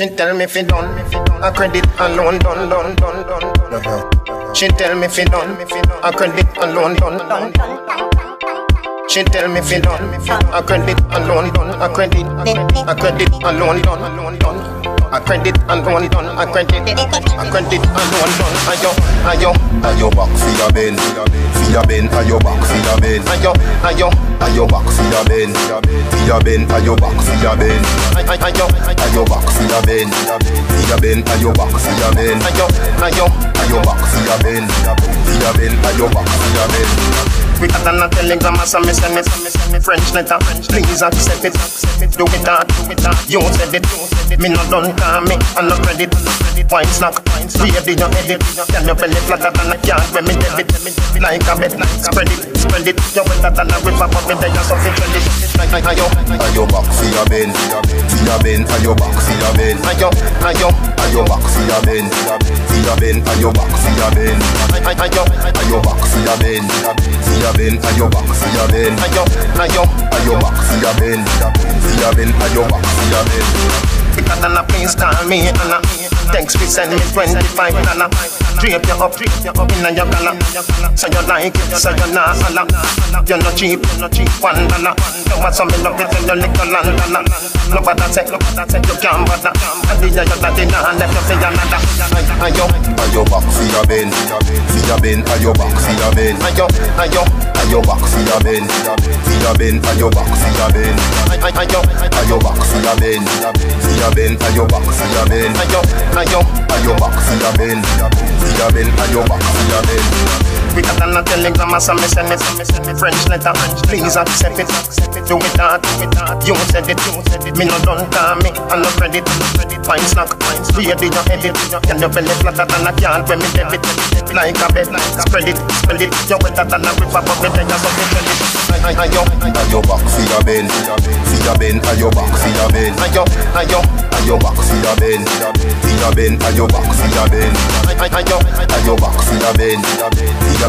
She tell me if you done, a credit and loan done. She tell me if you done, a credit and loan done. She tell me if you done, a credit and loan done, a credit and loan done. A credit and loan done, a credit and loan done. Are you back for your Ben? For your Ben, are you back for your Ben? Are you back for your Ben? For your Ben, are you back for your Ben? Are you back for your Ben? For your Ben, are you back for your Ben? Are you back for your Ben? For your Ben, are you back for your Ben? Quicker than a telegram, I send me French letter. Please accept it. Do it hard. You said it. Me not done call me. I'm not ready. Wine snack. Where did you edit? Can you belly flatter than a yard when me debit? Like a bed. Spread it. Spread it. You're better than a river. But me there, you're so fit. Like I yo. I yo back for your Ben. For your Ben. I yo back for your Ben. I yo back for your Ben. For your Ben. I yo back for your Ben. I yo back for your Ben. Are you back for your Ben? Are you back for your Ben? For your Ben, are you back for your Ben? Quicker than a please call me Anna. Thanks for sending me $25. Drape you up, inna your collar. So you like it, so you not holla. You no cheap, $1. You want some me love you till you lick your landana. No bother say, you can't bother. I did your daddy now and left you for another. Are you back for your Ben? For your Ben, are you back for your Ben? Are you back for your Ben? For your Ben, are you back for your Ben? Are you back for your Ben? For your Ben, are you back for your Ben? Are you back for your Ben? For your Ben, are you back for your Ben? We got a telegram, I send me French letter. Please accept it. Do it hard. You said it. Me no done call me. I'm not ready. Wine snack. Where did you edit? Can you belly flatter than a yard when me debit? Like a bed. Spread it. You're better than a river, but me there, you're so fit. Are you back for your Ben? For your Ben, are you back for your Ben? Are you back for your Ben? For your Ben, are you back for your Ben? Are you back for your Ben? For your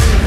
Ben.